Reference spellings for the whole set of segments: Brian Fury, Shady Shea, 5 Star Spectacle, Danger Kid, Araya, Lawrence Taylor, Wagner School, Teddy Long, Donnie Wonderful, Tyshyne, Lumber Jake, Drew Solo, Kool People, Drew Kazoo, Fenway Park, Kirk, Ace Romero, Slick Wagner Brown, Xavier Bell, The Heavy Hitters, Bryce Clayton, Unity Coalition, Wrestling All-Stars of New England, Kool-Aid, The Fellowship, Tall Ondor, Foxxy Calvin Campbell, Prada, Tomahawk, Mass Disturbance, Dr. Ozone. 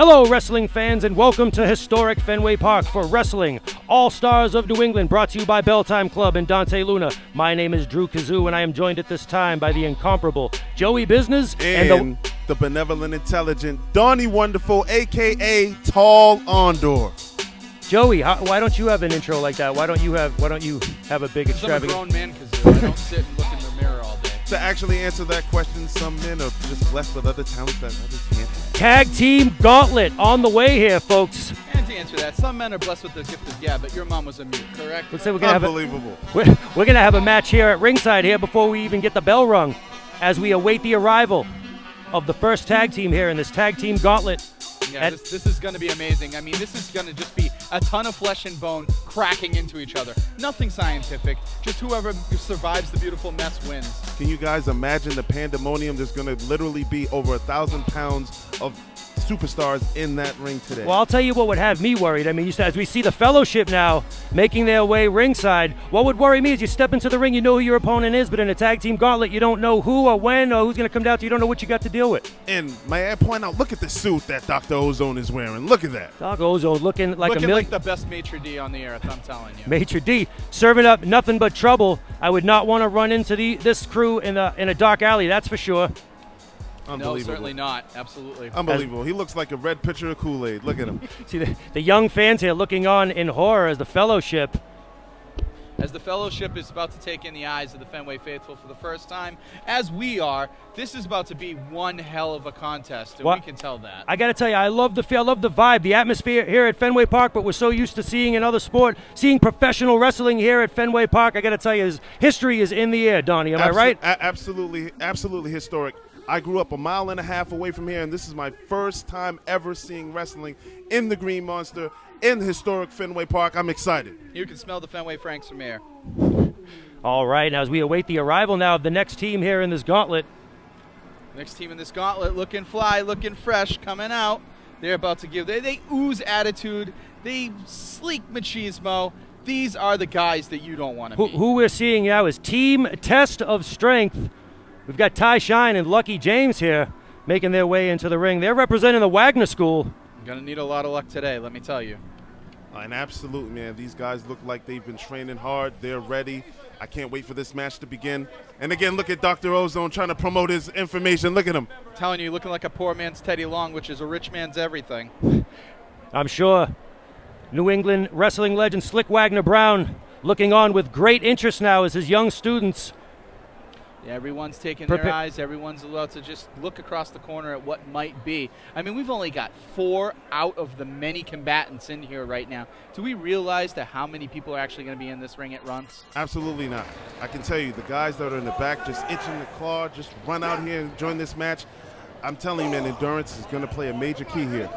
Hello wrestling fans and welcome to historic Fenway Park for Wrestling All-Stars of New England, brought to you by Bell Time Club and Dante Luna. My name is Drew Kazoo and I am joined at this time by the incomparable Joey Business and the benevolent intelligent Donnie Wonderful, aka Tall Ondor. Joey, why don't you have an intro like that? Why don't you have a big extravagant? I'm a grown man, Kazoo. I don't sit and look in the mirror all day. To actually answer that question, some men are just blessed with other talents that others can't have. Tag team gauntlet on the way here, folks. And to answer that, some men are blessed with the gift of gab, but your mom was a mute, correct? Let's say we're gonna unbelievable. We're gonna have a match here at ringside here before we even get the bell rung, as we await the arrival of the first tag team here in this tag team gauntlet. Yeah, this is going to be amazing. I mean, this is going to just be a ton of flesh and bone cracking into each other. Nothing scientific, just whoever survives the beautiful mess wins. Can you guys imagine the pandemonium? There's going to literally be over 1,000 pounds of superstars in that ring today. Well, I'll tell you what would have me worried. I mean, as we see the Fellowship now making their way ringside, what would worry me is you step into the ring, you know who your opponent is, but in a tag team gauntlet, you don't know who or when or who's going to come down to you. You don't know what you got to deal with. And may I point out, look at the suit that Dr. Ozone is wearing. Look at that. Dr. Ozone looking like a million. Looking like the best maitre d' on the earth, I'm telling you. Maitre d' serving up nothing but trouble. I would not want to run into this crew in a dark alley, that's for sure. No, certainly not. Absolutely. Unbelievable. He looks like a red pitcher of Kool-Aid. Look at him. See, the young fans here looking on in horror as the Fellowship. As the Fellowship is about to take in the eyes of the Fenway faithful for the first time, as we are, this is about to be one hell of a contest, and we can tell that. I got to tell you, I love the vibe, the atmosphere here at Fenway Park, but we're so used to seeing another sport, seeing professional wrestling here at Fenway Park. I got to tell you, history is in the air, Donnie. Am I right? Absolutely, absolutely historic. I grew up a mile and a half away from here, and this is my first time ever seeing wrestling in the Green Monster, in the historic Fenway Park. I'm excited. You can smell the Fenway Franks from here. All right, now as we await the arrival now of the next team here in this gauntlet. Next team in this gauntlet, looking fly, looking fresh, coming out. They're about to give, they ooze attitude, they sleek machismo. These are the guys that you don't want to meet. Who we're seeing now is Team Test of Strength. We've got Tyshyne and Lucky James here making their way into the ring. They're representing the Wagner School. You're going to need a lot of luck today, let me tell you. An absolute, man. These guys look like they've been training hard. They're ready. I can't wait for this match to begin. And again, look at Dr. Ozone trying to promote his information. Look at him. I'm telling you, looking like a poor man's Teddy Long, which is a rich man's everything. I'm sure New England wrestling legend Slick Wagner Brown looking on with great interest now as his young students. Everyone's taking their eyes. Everyone's allowed to just look across the corner at what might be. I mean, we've only got 4 out of the many combatants in here right now. Do we realize that how many people are actually going to be in this ring at once? Absolutely not. I can tell you, the guys that are in the back just itching the claw, just run out here and join this match. I'm telling you, man, endurance is going to play a major key here.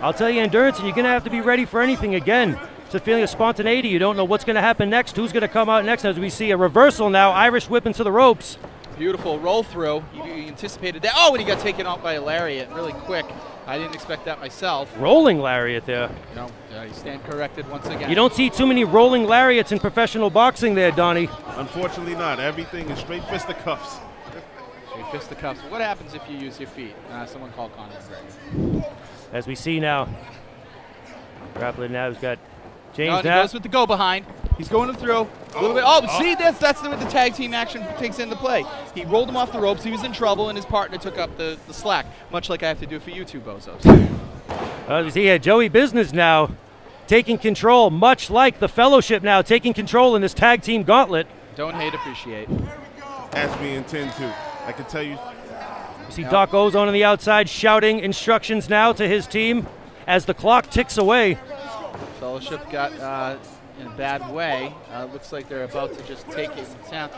I'll tell you, endurance, you're going to have to be ready for anything again. It's a feeling of spontaneity. You don't know what's going to happen next, who's going to come out next, as we see a reversal now, Irish whip into the ropes. Beautiful roll through. You anticipated that. Oh, and he got taken out by a lariat really quick. I didn't expect that myself. Rolling lariat there. No, you stand corrected once again. You don't see too many rolling lariats in professional boxing there, Donnie. Unfortunately not. Everything is straight fisticuffs. Straight fisticuffs. What happens if you use your feet? Someone call Conor. As we see now, grappling now, he's got James. He goes with the go behind. He's going through a little bit. Oh, see, that's where the tag team action takes into play. He rolled him off the ropes. He was in trouble, and his partner took up the slack, much like I have to do for you two bozos. See, Joey Business now taking control, much like the Fellowship now taking control in this tag team gauntlet. Don't hate, appreciate. As we intend to. I can tell you. You see Doc Ozone on the outside shouting instructions now to his team as the clock ticks away. Fellowship got in a bad way. Looks like they're about to just take it down.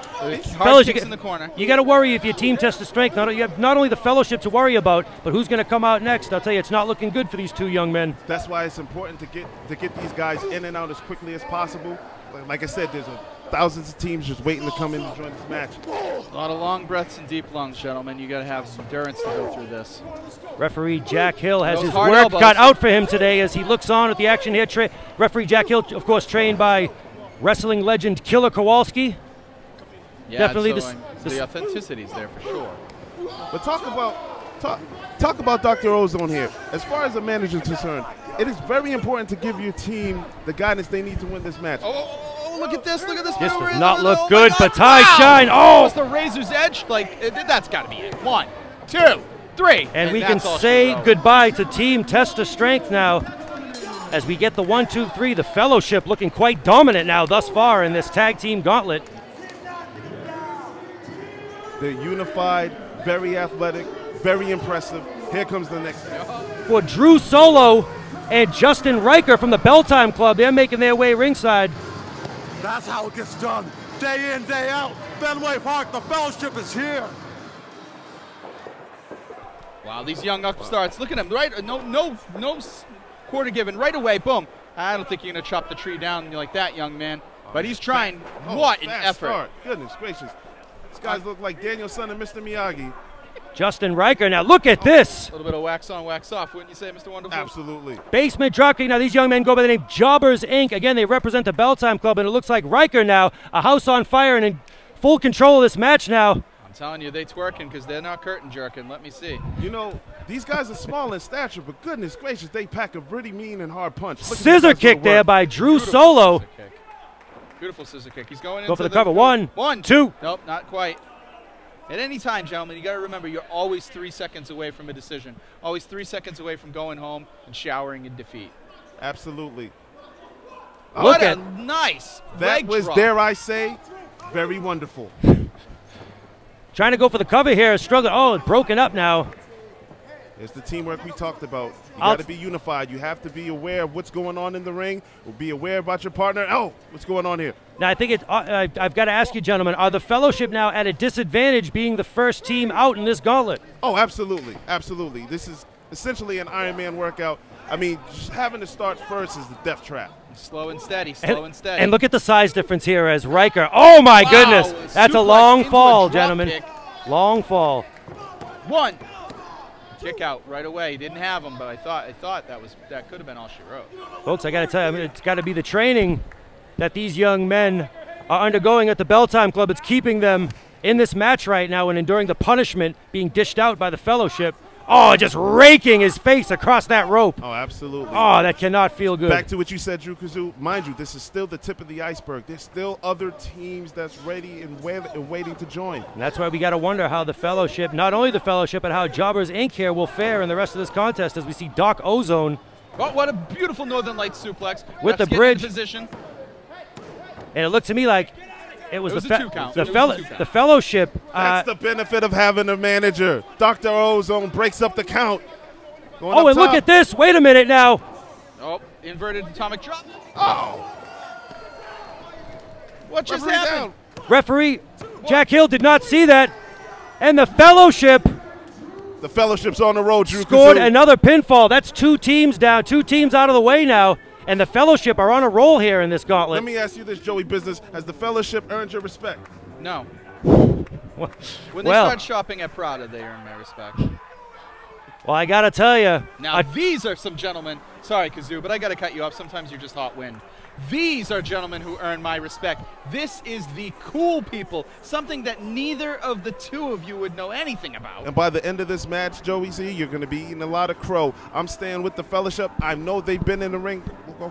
Fellowship in the corner. You got to worry if your team tests the strength. You have not only the Fellowship to worry about, but who's going to come out next. I'll tell you, it's not looking good for these two young men. That's why it's important to get these guys in and out as quickly as possible. Like I said, there's thousands of teams just waiting to come in and join this match. A lot of long breaths and deep lungs, gentlemen. You got to have some endurance to go through this. Referee Jack Hill has his work cut out for him today as he looks on at the action here. Referee Jack Hill, of course, trained by wrestling legend Killer Kowalski. Yeah, definitely so the authenticity's there for sure. But talk about Talk about Dr. Ozone here. As far as the manager is concerned, it is very important to give your team the guidance they need to win this match. Oh, look at this. Look at this. This does not look good, but Tyshyne. Oh! That's the razor's edge. Like, that's got to be it. 1, 2, 3. And we can say goodbye to Team Test of Strength now as we get the 1, 2, 3. The Fellowship looking quite dominant now thus far in this tag team gauntlet. They're unified, very athletic, very impressive. Here comes the next for Drew Solo and Justin Riker from the Bell Time Club. They're making their way ringside. That's how it gets done. Day in, day out. Fenway Park, the Fellowship is here. Wow, these young upstarts. Look at them, right? No quarter given. Right away, boom. I don't think you're going to chop the tree down like that, young man. But he's trying. What an effort. Start. Goodness gracious. These guys look like Daniel Sun and Mr. Miyagi. Justin Riker, now look at this. A little bit of wax on, wax off, wouldn't you say, Mr. Wonderful? Absolutely. Basement dropkick. Now these young men go by the name Jobbers Inc. Again, they represent the Bell Time Club, and it looks like Riker now, a house on fire and in full control of this match now. I'm telling you, they twerking because they're not curtain jerking, let me see. You know, these guys are small in stature, but goodness gracious, they pack a pretty mean and hard punch. Scissor kick there by Drew Solo. Beautiful scissor kick. He's going in. Go for the cover. 1, 1, 2. Nope, not quite. At any time, gentlemen, you got to remember you're always 3 seconds away from a decision. Always 3 seconds away from going home and showering in defeat. Absolutely. What a nice leg drop. That was, dare I say, very wonderful. Trying to go for the cover here. Struggle. Oh, it's broken up now. It's the teamwork we talked about. You got to be unified. You have to be aware of what's going on in the ring. Be aware about your partner. Oh, what's going on here? Now, I think it's, I've got to ask you, gentlemen, are the Fellowship now at a disadvantage being the first team out in this gauntlet? Oh, absolutely. Absolutely. This is essentially an Iron Man workout. I mean, just having to start first is the death trap. Slow and steady, slow and steady. And look at the size difference here as Riker. Oh, my goodness. That's a long fall, gentlemen. Long fall. 1. Kick out right away. He didn't have him, but I thought that could have been all she wrote. Folks, I got to tell you, I mean, it's got to be the training that these young men are undergoing at the Bell Time Club. It's keeping them in this match right now and enduring the punishment being dished out by the Fellowship. Oh, just raking his face across that rope. Oh, absolutely. Oh, that cannot feel good. Back to what you said, Drew Kazoo. Mind you, this is still the tip of the iceberg. There's still other teams that's ready and waiting to join. And that's why we got to wonder how the Fellowship, not only the Fellowship, but how Jobbers Inc. here will fare in the rest of this contest as we see Doc Ozone. Oh, what a beautiful Northern Lights suplex. With the bridge. Position. And it looked to me like it was the Fellowship. That's the benefit of having a manager. Dr. Ozone breaks up the count. Oh, and look at this. Wait a minute now. Oh, inverted atomic drop. Oh. What just happened? Referee Jack Hill did not see that. And the Fellowship. The Fellowship's on the road, Drew Kazoo. Scored another pinfall. That's 2 teams down, 2 teams out of the way now. And the Fellowship are on a roll here in this gauntlet. Let me ask you this, Joey Business. Has the Fellowship earned your respect? No. When they start shopping at Prada, they earn my respect. Well, I got to tell you. Now, these are some gentlemen. Sorry, Kazoo, but I got to cut you off. Sometimes you're just hot wind. These are gentlemen who earn my respect. This is the cool people, something that neither of the two of you would know anything about. And by the end of this match, Joey Z, you're going to be eating a lot of crow. I'm staying with the Fellowship. I know they've been in the ring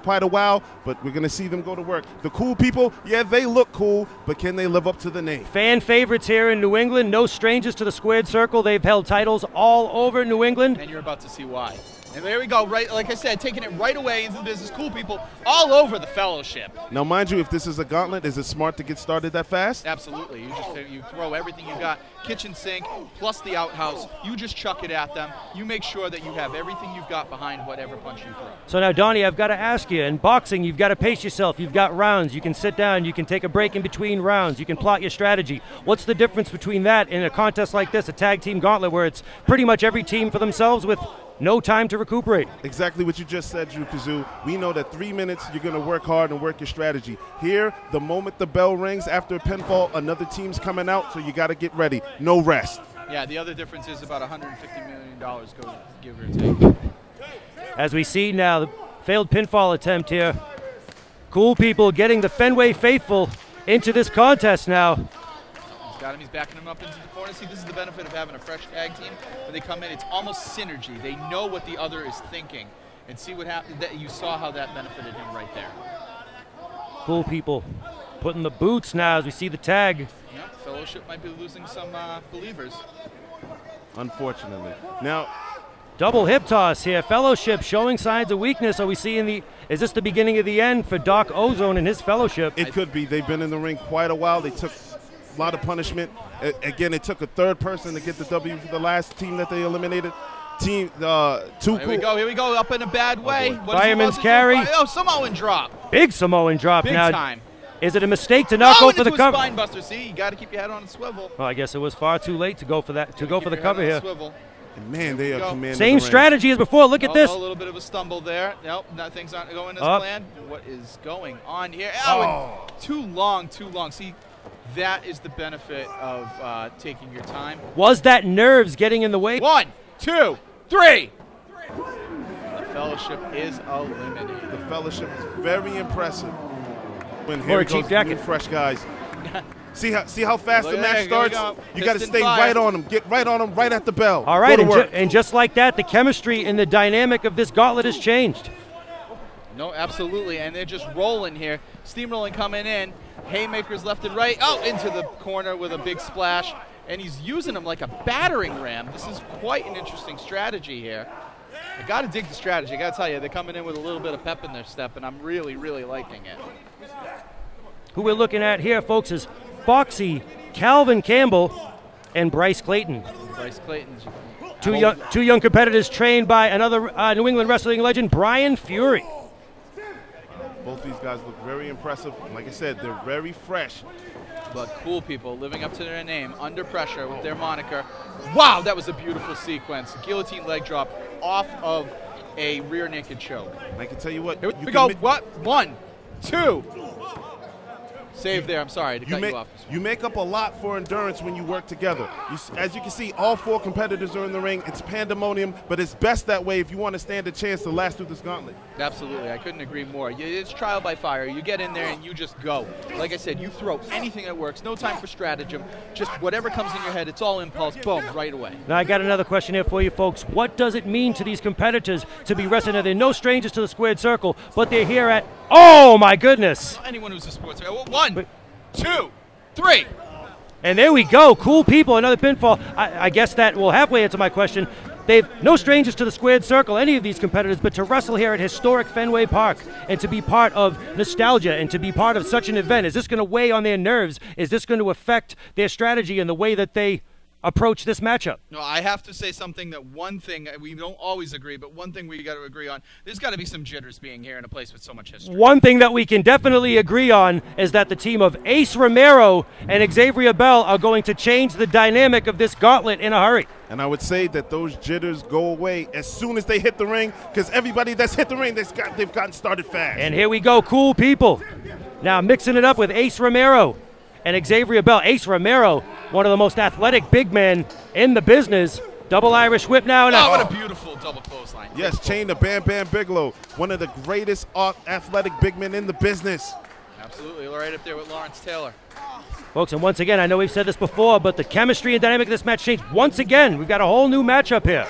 quite a while, but we're going to see them go to work. The cool people, yeah, they look cool, but can they live up to the name? Fan favorites here in New England, no strangers to the squared circle. They've held titles all over New England. And you're about to see why. And there we go, right, like I said, taking it right away into the business. Cool people all over the Fellowship. Now, mind you, if this is a gauntlet, is it smart to get started that fast? Absolutely. You just throw everything you got, kitchen sink plus the outhouse. You just chuck it at them. You make sure that you have everything you've got behind whatever punch you throw. So now, Donnie, I've got to ask you, in boxing, you've got to pace yourself. You've got rounds. You can sit down. You can take a break in between rounds. You can plot your strategy. What's the difference between that and a contest like this, a tag team gauntlet, where it's pretty much every team for themselves with no time to recuperate? Exactly what you just said, Drew Kazoo. We know that 3 minutes, you're going to work hard and work your strategy. Here, the moment the bell rings after a pinfall, another team's coming out, so you got to get ready. No rest. Yeah, the other difference is about $150 million goes give or take. As we see now, the failed pinfall attempt here. Cool people getting the Fenway faithful into this contest now. got him. He's backing him up into the corner. See, this is the benefit of having a fresh tag team. When they come in, it's almost synergy. They know what the other is thinking. And see what happened. You saw how that benefited him right there. Cool people. Putting the boots now as we see the tag. Yeah, Fellowship might be losing some believers. Unfortunately. Now, double hip toss here. Fellowship showing signs of weakness. Are we seeing the, is this the beginning of the end for Doc Ozone and his Fellowship? It could be. They've been in the ring quite a while. They took a lot of punishment. Again, it took a third person to get the W for the last team that they eliminated. Team, two. Here we go. Here we go. Up in a bad way. Fireman's carry. Oh, Samoan drop. Big Samoan drop. Big now, time. Is it a mistake to not go for the cover? Spine buster. See, you got to keep your head on a swivel. Well, I guess it was far too late to go for that. To go for the cover here. Man, they are commanding. Same strategy as before. Look at this. A little bit of a stumble there. Nope, things aren't going as planned. What is going on here? Oh, too long, too long. See, that is the benefit of taking your time. Was that nerves getting in the way? 1, 2, 3. The Fellowship is eliminated. The Fellowship is very impressive. When here goes new fresh guys. See how fast the match starts? You got to stay right on them. Get right on them right at the bell. All right, and just like that, the chemistry and the dynamic of this gauntlet has changed. No, absolutely, and they're just rolling here. Steamrolling coming in. Haymakers left and right. Oh, into the corner with a big splash. And he's using them like a battering ram. This is quite an interesting strategy here. I got to dig the strategy. I got to tell you, they're coming in with a little bit of pep in their step, and I'm really, really liking it. Who we're looking at here, folks, is Foxxy, Calvin Campbell, and Bryce Clayton. Bryce Clayton. Two young competitors trained by another New England wrestling legend, Brian Fury. Both these guys look very impressive. Like I said, they're very fresh. But cool people living up to their name, under pressure with their moniker. Wow, that was a beautiful sequence. Guillotine leg drop off of a rear naked choke. I can tell you what. Here we go. What? 1, 2. Save there. I'm sorry to cut you off. You make up a lot for endurance when you work together. As you can see, all four competitors are in the ring. It's pandemonium, but it's best that way if you want to stand a chance to last through this gauntlet. Absolutely. I couldn't agree more. It's trial by fire. You get in there and you just go. Like I said, you throw anything that works. No time for stratagem. Just whatever comes in your head, it's all impulse. Boom, right away. Now, I got another question here for you, folks. What does it mean to these competitors to be wrestling? Now, they're no strangers to the squared circle, but they're here at, oh, my goodness. Anyone who's a sports fan. 1, 2, 3. And there we go. Cool people. Another pinfall. I guess that will halfway answer my question. They've no strangers to the squared circle, any of these competitors, but to wrestle here at historic Fenway Park and to be part of nostalgia and to be part of such an event, is this going to weigh on their nerves? Is this going to affect their strategy and the way that they approach this matchup? No, I have to say something that one thing, we don't always agree, but one thing we got to agree on, there's got to be some jitters being here in a place with so much history. One thing that we can definitely agree on is that the team of Ace Romero and Xavier Bell are going to change the dynamic of this gauntlet in a hurry. And I would say that those jitters go away as soon as they hit the ring, because everybody that's hit the ring, they've gotten started fast. And here we go, cool people. Now mixing it up with Ace Romero and Xavier Bell. Ace Romero, one of the most athletic big men in the business. Double Irish whip now. And oh, what a beautiful double clothesline. Yes, chain to Bam Bam Bigelow, one of the greatest athletic big men in the business. Absolutely, right up there with Lawrence Taylor. Folks, and once again, I know we've said this before, but the chemistry and dynamic of this match changed. Once again, we've got a whole new matchup here.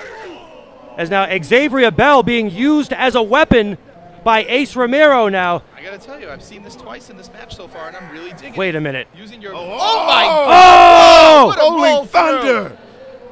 As now Xavier Bell being used as a weapon by Ace Romero now. I gotta tell you, I've seen this twice in this match so far, and I'm really digging it. Wait a minute. Using your oh my God! Holy thunder!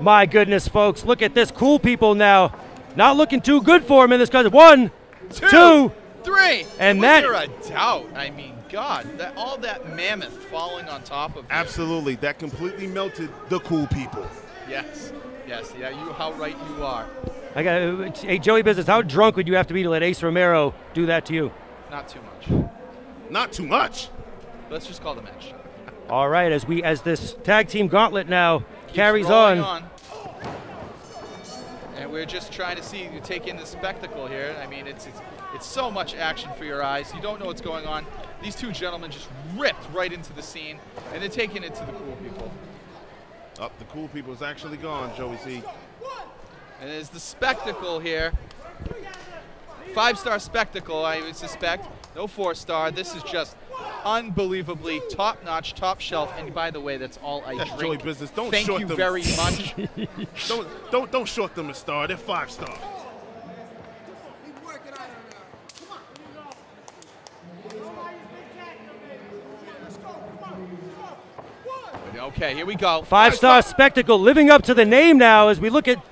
My goodness, folks, look at this. Cool people now, not looking too good for him in this country. 1, 2, 3, and that. Under a doubt, I mean, God, that all that mammoth falling on top of. Absolutely, you. That completely melted the cool people. Yes, yes, yeah. You, how right you are. I got, hey, Joey Business, how drunk would you have to be to let Ace Romero do that to you? Not too much. Not too much? Let's just call the match. All right, as this tag team gauntlet now carries on. And we're just trying to see you take in the spectacle here. I mean, it's so much action for your eyes. You don't know what's going on. These two gentlemen just ripped right into the scene, and they're taking it to the cool people. Oh, the cool people is actually gone, Joey C. And there's the spectacle here. 5-star spectacle, I would suspect. No 4-star. This is just unbelievably top-notch, top-shelf, and by the way, that's all I drink. Joey Business. Don't Thank short you them. Very much. Don't short them a star. They're 5-star. Okay, here we go. Five-star spectacle, living up to the name now as we look at,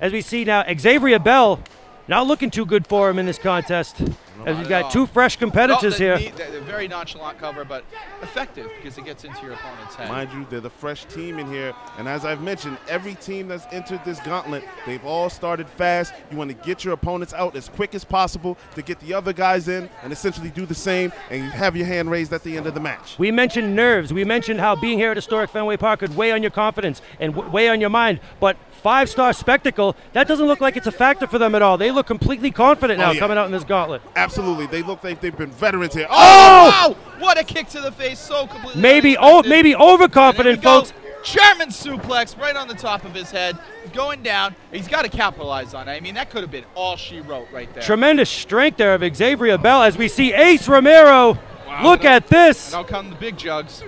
as we see now, Xavier Bell not looking too good for him in this contest. As we've got two fresh competitors here. They're very nonchalant cover, but effective because it gets into your opponent's head. Mind you, they're the fresh team in here. And as I've mentioned, every team that's entered this gauntlet, they've all started fast. You want to get your opponents out as quick as possible to get the other guys in and essentially do the same and have your hand raised at the end of the match. We mentioned nerves. We mentioned how being here at historic Fenway Park could weigh on your confidence and weigh on your mind. But five-star spectacle, that doesn't look like it's a factor for them at all. They look completely confident now coming out in this gauntlet. Absolutely, they look like they've been veterans here. Oh! Wow! What a kick to the face, so completely. Maybe overconfident, folks. German suplex right on the top of his head, going down. He's got to capitalize on it. I mean, that could have been all she wrote right there. Tremendous strength there of Xavier Bell as we see Ace Romero. Wow, look at this. And out come the big jugs.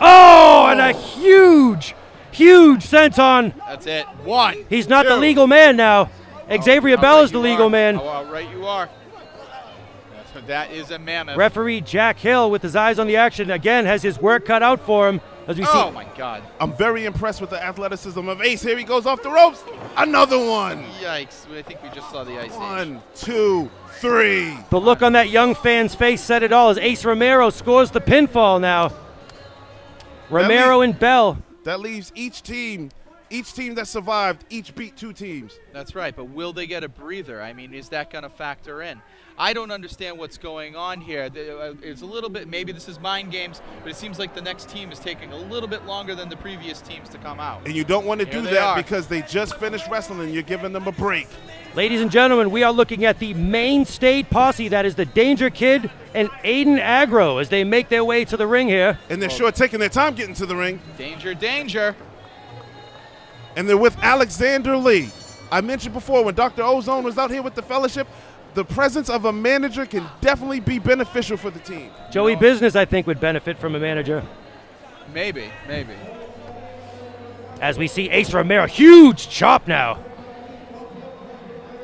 Oh, and a huge, huge senton. That's it. One. He's not the legal man now. Xavier Bell is the legal man. Oh, all right, you are. That is a mammoth. Referee Jack Hill, with his eyes on the action, again has his work cut out for him. As we see. Oh my God! I'm very impressed with the athleticism of Ace. Here he goes off the ropes. Another one. Yikes! I think we just saw the ice. One, two, three. The look on that young fan's face said it all. As Ace Romero scores the pinfall now. Romero and Bell. That leaves each team. Each team that survived, each beat two teams. That's right, but will they get a breather? I mean, is that going to factor in? I don't understand what's going on here. It's a little bit, maybe this is mind games, but it seems like the next team is taking a little bit longer than the previous teams to come out. And you don't want to do that because they just finished wrestling and you're giving them a break. Ladies and gentlemen, we are looking at the Maine State Posse. That is the Danger Kid and Aiden Agro as they make their way to the ring here. And they're sure taking their time getting to the ring. Danger, danger. And they're with Alexander Lee. I mentioned before when Dr. Ozone was out here with the Fellowship, the presence of a manager can definitely be beneficial for the team. Joey Business, I think, would benefit from a manager. Maybe, maybe. As we see Ace Romero, huge chop now.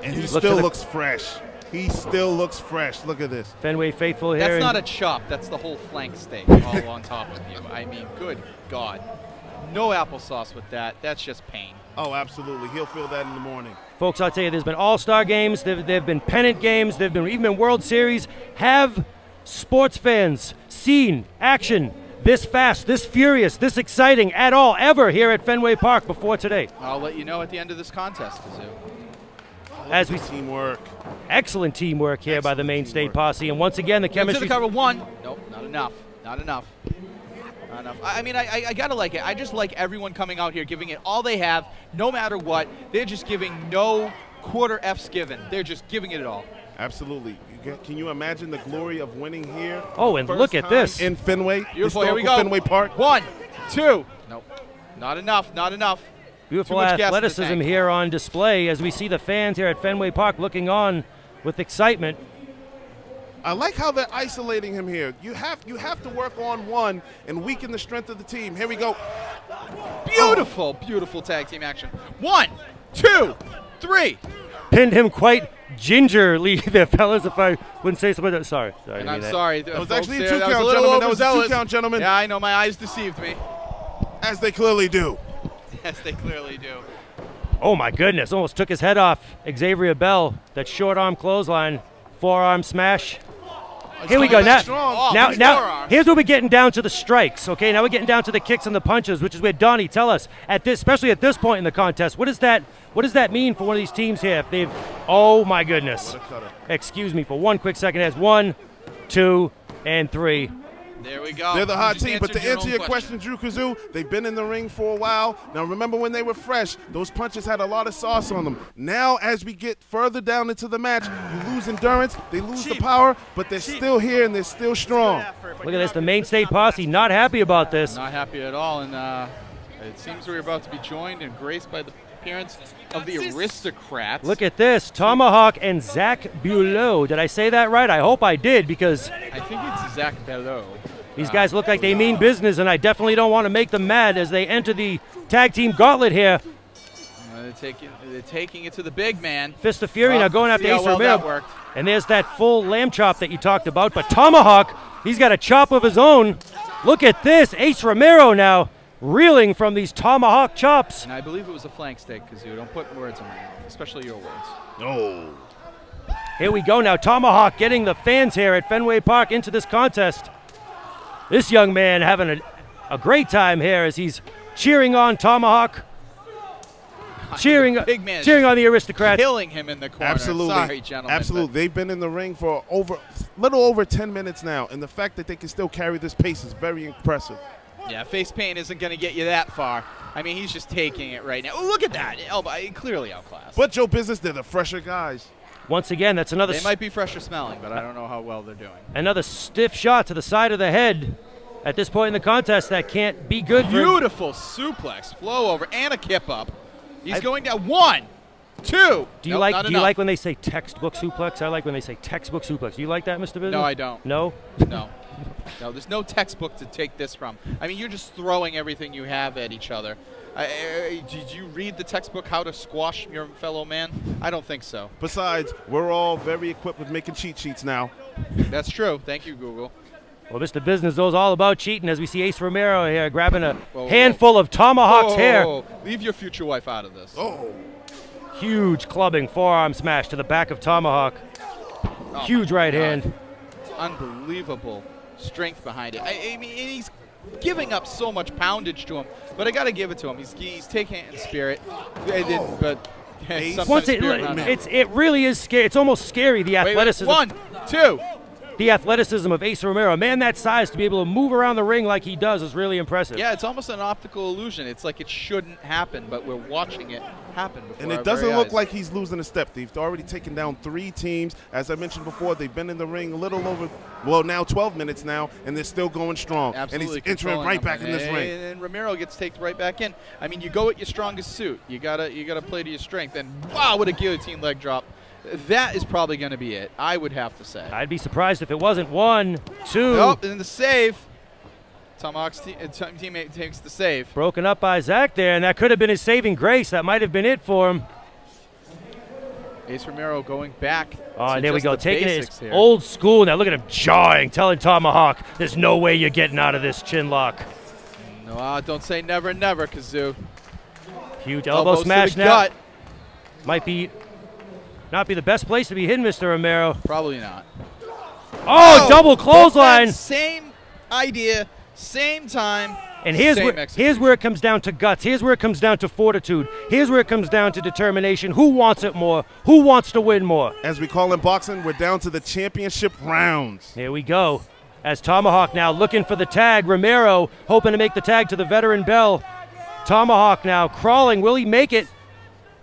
And he still looks fresh. He still looks fresh. Look at this. Fenway faithful here. That's not a chop. That's the whole flank steak all on top of you. I mean, good God. No applesauce with that. That's just pain. Oh, absolutely. He'll feel that in the morning. Folks, I'll tell you, there's been all-star games. There have been pennant games. There have been even been World Series. Have sports fans seen action this fast, this furious, this exciting at all ever here at Fenway Park before today? I'll let you know at the end of this contest, Kazoo. As we teamwork. Excellent teamwork here by the Maine State Posse. And once again, the chemistry. To the cover one. Nope, not enough. Not enough. I mean, I gotta like it. I just like everyone coming out here, giving it all they have, no matter what. They're just giving no quarter F's given. They're just giving it all. Absolutely. Can you imagine the glory of winning here? Oh, and look at this. In Fenway. Beautiful. Here we go. Fenway Park. One, two. Nope. Not enough. Not enough. Beautiful athleticism here on display as we see the fans here at Fenway Park looking on with excitement. I like how they're isolating him here. You have to work on one and weaken the strength of the team. Here we go. Beautiful, beautiful tag team action. One, two, three. Pinned him quite gingerly there, fellas, if I wouldn't say something. Sorry. And I'm sorry. That was actually a two-count, gentlemen. That was a two-count, gentlemen. Yeah, I know. My eyes deceived me. As they clearly do. As they clearly do. Oh, my goodness. Almost took his head off. Xavier Bell, that short-arm clothesline, forearm smash. Here we go. Now, here's where we're getting down to the strikes, okay? Now we're getting down to the kicks and the punches, which is where, Donnie, tell us, at this, especially at this point in the contest, what does that mean for one of these teams here? If they've, oh, my goodness. Excuse me for one quick second. That's one, two, and three. There we go. They're the hot team, but to answer your question, Drew Kazoo, they've been in the ring for a while. Now, remember when they were fresh, those punches had a lot of sauce on them. Now, as we get further down into the match, you lose endurance, they lose the power, but they're still here and they're still strong. Look at this, the Maine State Posse not happy about this. Not happy at all, and it seems we're about to be joined and graced by the appearance of the Aristocrats. Look at this, Tomahawk and Zach Beaulieu. Did I say that right? I hope I did because... I think it's Zach Beaulieu. These guys look like they mean business, and I definitely don't want to make them mad as they enter the tag team gauntlet here. They're taking it to the big man. Fist of Fury now going after Ace Romero. And there's that full lamb chop that you talked about. But Tomahawk, he's got a chop of his own. Look at this. Ace Romero now reeling from these Tomahawk chops. And I believe it was a flank stake, Kazoo. Don't put words in my mouth, especially your words. No. Here we go now. Tomahawk getting the fans here at Fenway Park into this contest. This young man having a great time here as he's cheering on Tomahawk. Cheering on the Aristocrats. Killing him in the corner. Absolutely. Sorry, gentlemen. Absolutely. They've been in the ring for a little over 10 minutes now, and the fact that they can still carry this pace is very impressive. Yeah, face paint isn't going to get you that far. I mean, he's just taking it right now. Oh, look at that. Clearly outclassed. But Joe Business, they're the fresher guys. Once again, that's another... They might be fresher smelling, but I don't know how well they're doing. Another stiff shot to the side of the head. At this point in the contest, that can't be good. Beautiful suplex, flow over, and a kip up. He's going down 1, 2. Do you like when they say textbook suplex? I like when they say textbook suplex. Do you like that, Mr. Business? No, I don't. No? No. No, there's no textbook to take this from. I mean, you're just throwing everything you have at each other. Did you read the textbook, How to Squash Your Fellow Man? I don't think so. Besides, we're all very equipped with making cheat sheets now. That's true. Thank you, Google. Well, Mr. Business knows all about cheating as we see Ace Romero here grabbing a handful of Tomahawk's hair. Leave your future wife out of this. Oh. Huge clubbing forearm smash to the back of Tomahawk. Oh, huge right hand. Unbelievable strength behind it. I mean, he's giving up so much poundage to him, but I got to give it to him. He's taking it in spirit. It really is scary. It's almost scary, the athleticism. 1, 2. The athleticism of Ace Romero, a man that size to be able to move around the ring like he does is really impressive. Yeah, it's almost an optical illusion. It's like it shouldn't happen, but we're watching it happen. And it doesn't look like he's losing a step. They've already taken down 3 teams. As I mentioned before, they've been in the ring a little over, well, now 12 minutes now, and they're still going strong. Absolutely. And he's entering right back in this ring. And Romero gets taken right back in. I mean, you go at your strongest suit. You gotta play to your strength. And wow, what a guillotine leg drop. That is probably going to be it, I would have to say. I'd be surprised if it wasn't. 1, 2. Nope, and the save. Tomahawk's teammate takes the save. Broken up by Zach there, and that could have been his saving grace. That might have been it for him. Ace Romero going back. Oh, there we go. Taking it old school. Now look at him jawing, telling Tomahawk, there's no way you're getting out of this chin lock. No, don't say never, never, Kazoo. Huge elbow smash now. Gut. Might be... Not be the best place to be hidden, Mr. Romero. Probably not. Oh, double clothesline. Same idea, same time. And here's where it comes down to guts. Here's where it comes down to fortitude. Here's where it comes down to determination. Who wants it more? Who wants to win more? As we call in boxing, we're down to the championship rounds. Here we go. As Tomahawk now looking for the tag. Romero hoping to make the tag to the veteran Bell. Tomahawk now crawling. Will he make it?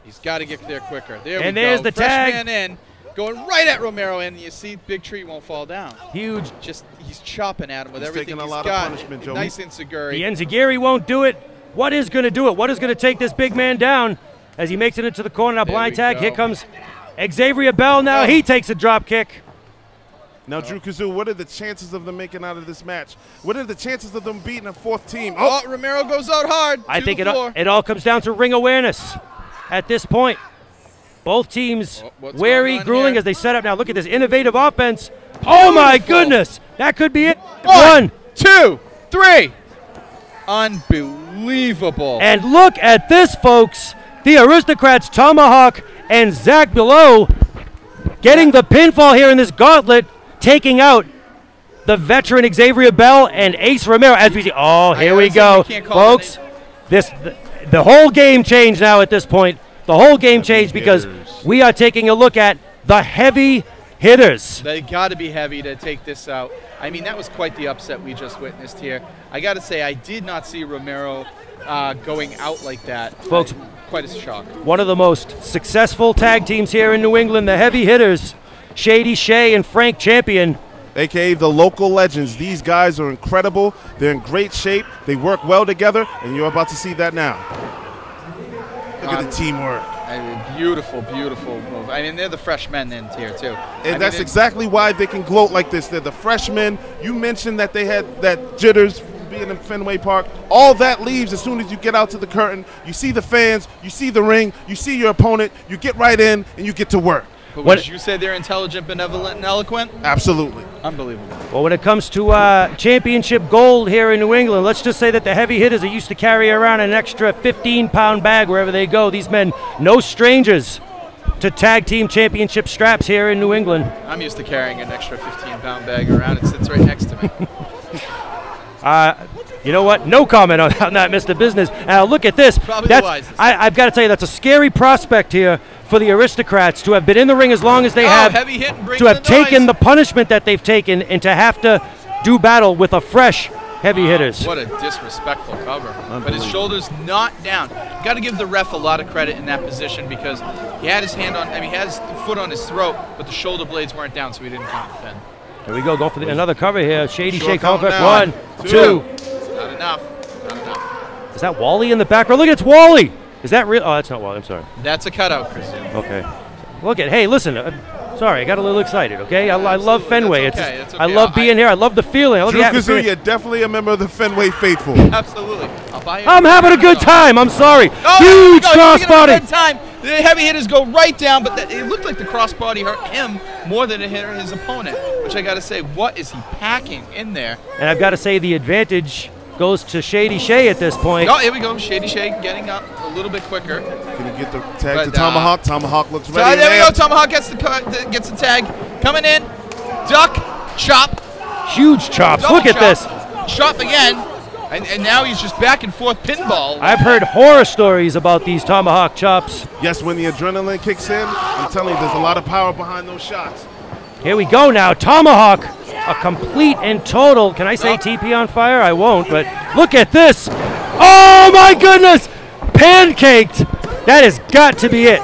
He's got to get there quicker. There we go. There's the Freshman tag. In, going right at Romero, and you see Big Tree won't fall down. Huge. He's chopping at him with everything he's got. He's taking a lot of punishment, Joe. Nice enziguri. The enziguri won't do it. What is going to do it? What is going to take this big man down as he makes it into the corner? A blind tag. Here comes Xavier Bell now. He takes a drop kick. Now, Drew Kazoo, what are the chances of them making out of this match? What are the chances of them beating a fourth team? Oh, Romero goes out hard. I think it all comes down to ring awareness. At this point, both teams wary, grueling as they set up now. Look at this innovative offense. Oh, my goodness. That could be it. 1, 2, 3. Unbelievable. And look at this, folks. The Aristocrats, Tomahawk, and Zach Beaulieu getting the pinfall here in this gauntlet, taking out the veteran Xavier Bell and Ace Romero. As we see, oh, here we go. Folks, the whole game changed now at this point. The whole game changed because we are taking a look at the heavy hitters. They got to be heavy to take this out. I mean, that was quite the upset we just witnessed here. I got to say, I did not see Romero going out like that. Folks, quite a shock. One of the most successful tag teams here in New England, the heavy hitters, Shady Shea and Frank Champion. AKA the local legends. These guys are incredible. They're in great shape. They work well together, and you're about to see that now. Look at the teamwork. I mean, beautiful, beautiful move. I mean, they're the freshmen in here, too. And that's exactly why they can gloat like this. They're the freshmen. You mentioned that they had that jitters being in Fenway Park. All that leaves as soon as you get out to the curtain. You see the fans. You see the ring. You see your opponent. You get right in, and you get to work. But would you say they're intelligent, benevolent, and eloquent? Absolutely. Unbelievable. Well, when it comes to championship gold here in New England, let's just say that the heavy hitters that used to carry around an extra 15-pound bag wherever they go, these men, no strangers to tag team championship straps here in New England. I'm used to carrying an extra 15-pound bag around. It sits right next to me. You know what? No comment on that, Mr. Business. Now, look at this. Probably the wisest. I've got to tell you, that's a scary prospect here for the Aristocrats to have been in the ring as long as they have, heavy hit, to have taken the punishment that they've taken, and to have to do battle with a fresh heavy hitters. What a disrespectful cover. But his shoulder's not down. Got to give the ref a lot of credit in that position because he had his hand on, I mean, he had his foot on his throat, but the shoulder blades weren't down, so he didn't count the pin. Here we go. Go for another cover here. Shady Shea Convert. One, two. Not enough. Not enough. Is that Wally in the background? Look, it's Wally. Is that real? Oh, that's not Wally. I'm sorry. That's a cutout, Chris. Okay. Look at. Hey, listen. Sorry, I got a little excited. Okay. I love Fenway. That's okay. It's okay. I love being here. I love the feeling. I love Drew Kazoo, you're definitely a member of the Fenway faithful. Absolutely. I'm having a good time. I'm sorry. Oh, huge crossbody. The heavy hitters go right down, but it looked like the crossbody hurt him more than it hurt his opponent. Which I got to say, what is he packing in there? And I've got to say, the advantage goes to Shady Shea at this point. Oh, here we go. Shady Shea getting up a little bit quicker. Can he get the tag to Tomahawk? Tomahawk looks ready. There we go. Tomahawk gets the tag. Coming in. Duck. Chop. Huge chops. Double Look chop. At this. Chop again. And now he's just back and forth pinball. I've heard horror stories about these Tomahawk chops. Yes, when the adrenaline kicks in, I'm telling you, there's a lot of power behind those shots. Here we go now. Tomahawk, a complete and total, can I say TP on fire? I won't, but look at this. Oh, my goodness. Pancaked. That has got to be it.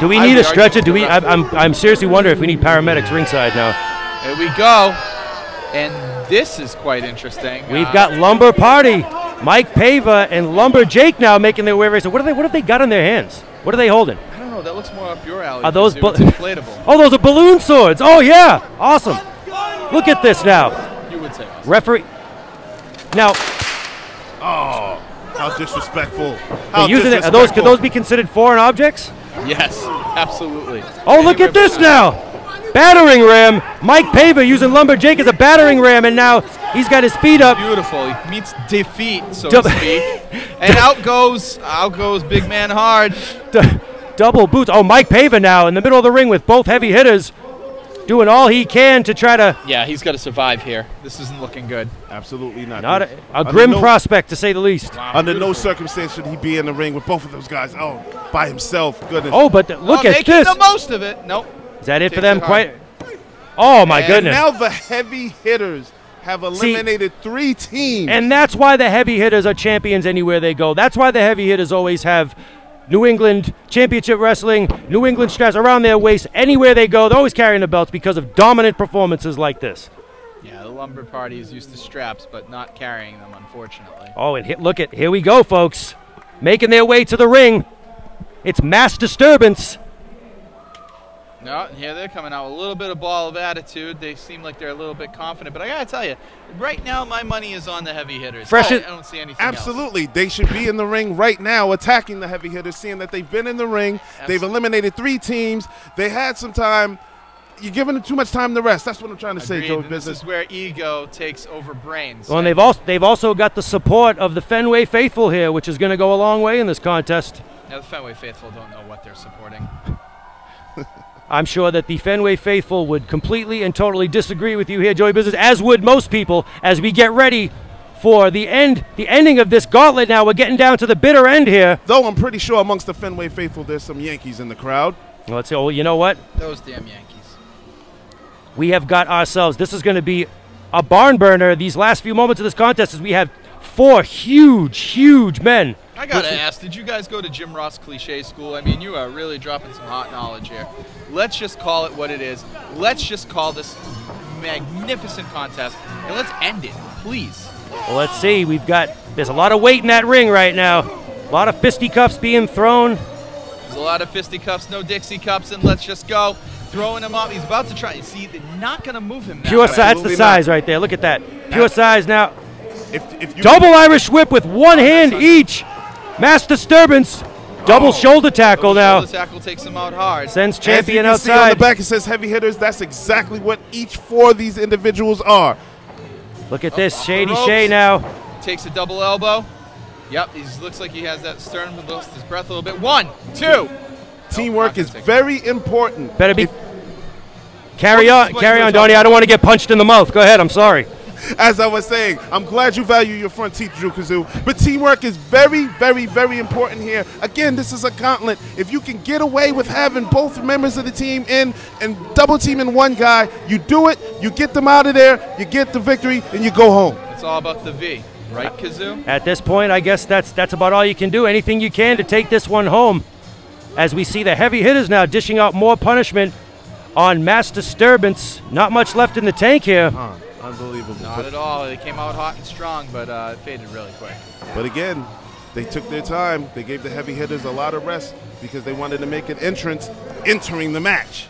Do we need a stretcher? Do we? I'm seriously wondering if we need paramedics ringside now. Here we go. And this is quite interesting. We've got Lumber Party. Mike Paiva and Lumber Jake now making their way. So what have they got in their hands? What are they holding? I don't know. That looks more up your alley. Are those inflatable? Oh, those are balloon swords. Oh, yeah. Awesome. Look at this now. You would say. Referee. Now. Oh, how disrespectful. How disrespectful. Are those, could those be considered foreign objects? Yes, absolutely. Oh, look at this now. Battering ram. Mike Paiva using Lumber Jake as a battering ram, and now he's got his feet up. Beautiful. He meets defeat, so to speak. And out goes Big Man Hard. Double boots. Oh, Mike Paiva now in the middle of the ring with both heavy hitters, doing all he can to try to. Yeah, he's got to survive here. This isn't looking good. Absolutely not. Not a grim prospect, to say the least. Wow, under no circumstance should he be in the ring with both of those guys. Oh, by himself. Goodness. Oh, but look at this. Making the most of it. Nope. Is that it for them? Quite. Oh, my goodness. Now the heavy hitters have eliminated three teams. And that's why the heavy hitters are champions anywhere they go. That's why the heavy hitters always have New England Championship Wrestling, New England straps around their waist. Anywhere they go, they're always carrying the belts because of dominant performances like this. Yeah, the Lumber Party is used to straps, but not carrying them, unfortunately. Oh, and look at, here we go, folks. Making their way to the ring. It's Mass Disturbance. No, here they're coming out with a little bit of ball of attitude. They seem like they're a little bit confident. But I got to tell you, right now my money is on the heavy hitters. I don't see anything else. They should be in the ring right now attacking the heavy hitters, seeing that they've been in the ring. They've eliminated three teams. They had some time. You're giving them too much time to rest. That's what I'm trying to say, Joey Business. This is where ego takes over brains. Well, and they've also got the support of the Fenway faithful here, which is going to go a long way in this contest. Now, the Fenway faithful don't know what they're supporting. I'm sure that the Fenway faithful would completely and totally disagree with you here, Joey Business, as would most people, as we get ready for the ending of this gauntlet now. We're getting down to the bitter end here. Though I'm pretty sure amongst the Fenway faithful there's some Yankees in the crowd. Let's see. Oh, you know what? Those damn Yankees. We have got ourselves. This is going to be a barn burner these last few moments of this contest, as we have four huge, huge men. I gotta ask, did you guys go to Jim Ross Cliche School? I mean, you are really dropping some hot knowledge here. Let's just call it what it is. Let's just call this magnificent contest, and let's end it, please. Well, let's see. There's a lot of weight in that ring right now. A lot of fisticuffs being thrown. There's a lot of fisticuffs, no Dixie cups, and let's just go. Throwing him up. He's about to try. See, they're not going to move him now. Pure size. That's the size right there. Look at that. Pure size now. If double Irish whip with one hand each. Mass disturbance. Double shoulder tackle now. Shoulder tackle takes him out hard. Sends Champion outside. See on the back it says heavy hitters. That's exactly what each four of these individuals are. Look at this. Shady Shea now. Takes a double elbow. Yep, he looks like he has that sternum, lost his breath a little bit. One, two. Teamwork is very important. Better be. Carry on, Donnie. I don't want to get punched in the mouth. Go ahead. I'm sorry. As I was saying, I'm glad you value your front teeth, Drew Kazoo. But teamwork is very, very, very important here. Again, this is a gauntlet. If you can get away with having both members of the team in and double teaming one guy, you do it, you get them out of there, you get the victory, and you go home. It's all about the V, right, Kazoo? At this point, I guess that's about all you can do. Anything you can to take this one home. As we see the heavy hitters now dishing out more punishment on Mass Disturbance. Not much left in the tank here. Unbelievable. Not at all. They came out hot and strong, but it faded really quick. But again, they took their time. They gave the heavy hitters a lot of rest because they wanted to make an entrance entering the match.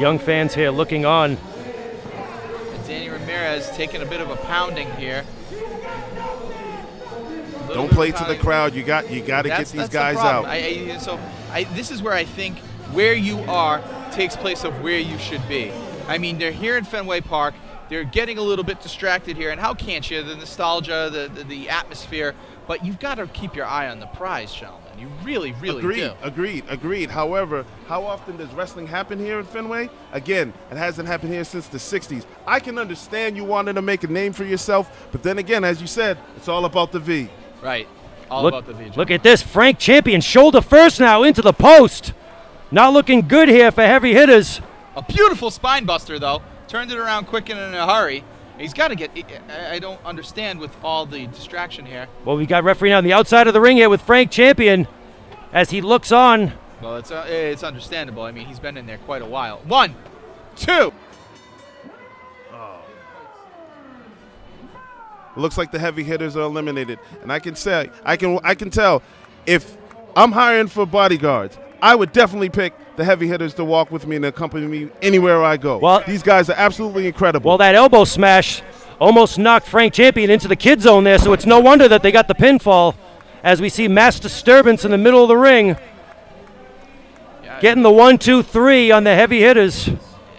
Young fans here looking on. And Danny Ramirez taking a bit of a pounding here. Don't play to the crowd. You got to get these guys out. This is where I think where you are takes place of where you should be. I mean, they're here in Fenway Park. They're getting a little bit distracted here, and how can't you? The nostalgia, the atmosphere. But you've got to keep your eye on the prize, gentlemen. You really, really do. Agreed. However, how often does wrestling happen here in Fenway? Again, it hasn't happened here since the 60s. I can understand you wanted to make a name for yourself, but then again, as you said, it's all about the V. Right. All about the V. Look at this. Frank Champion, shoulder first now into the post. Not looking good here for heavy hitters. A beautiful spine buster, though. Turned it around quick and in a hurry. He's got to get – I don't understand with all the distraction here. Well, we got referee now on the outside of the ring here with Frank Champion as he looks on. Well, it's understandable. I mean, he's been in there quite a while. One, two. Looks like the heavy hitters are eliminated. And I can say, I can tell, if I'm hiring for bodyguards, I would definitely pick the heavy hitters to walk with me and accompany me anywhere I go. Well, these guys are absolutely incredible. Well, that elbow smash almost knocked Frank Champion into the kid zone there, so it's no wonder that they got the pinfall as we see Mass Disturbance in the middle of the ring. Yeah, getting the 1, 2, 3 on the heavy hitters.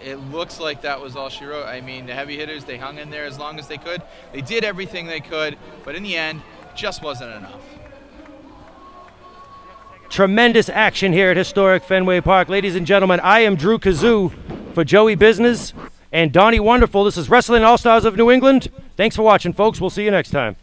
It looks like that was all she wrote. I mean, the heavy hitters, they hung in there as long as they could. They did everything they could, but in the end, just wasn't enough. Tremendous action here at historic Fenway Park. Ladies and gentlemen, I am Drew Kazoo for Joey Business and Donnie Wonderful. This is Wrestling All-Stars of New England. Thanks for watching, folks. We'll see you next time.